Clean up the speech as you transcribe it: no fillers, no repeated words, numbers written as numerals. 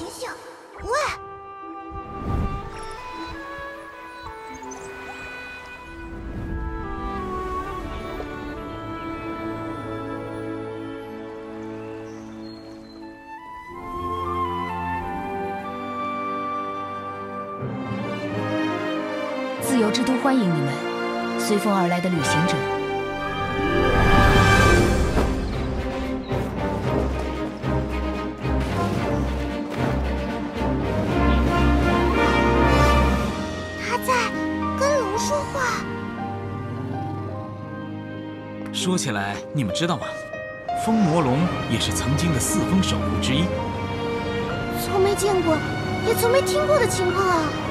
醒醒！喂！自由之都欢迎你们，随风而来的旅行者。 说起来，你们知道吗？风魔龙也是曾经的四风守护之一。从没见过，也从没听过的情况啊！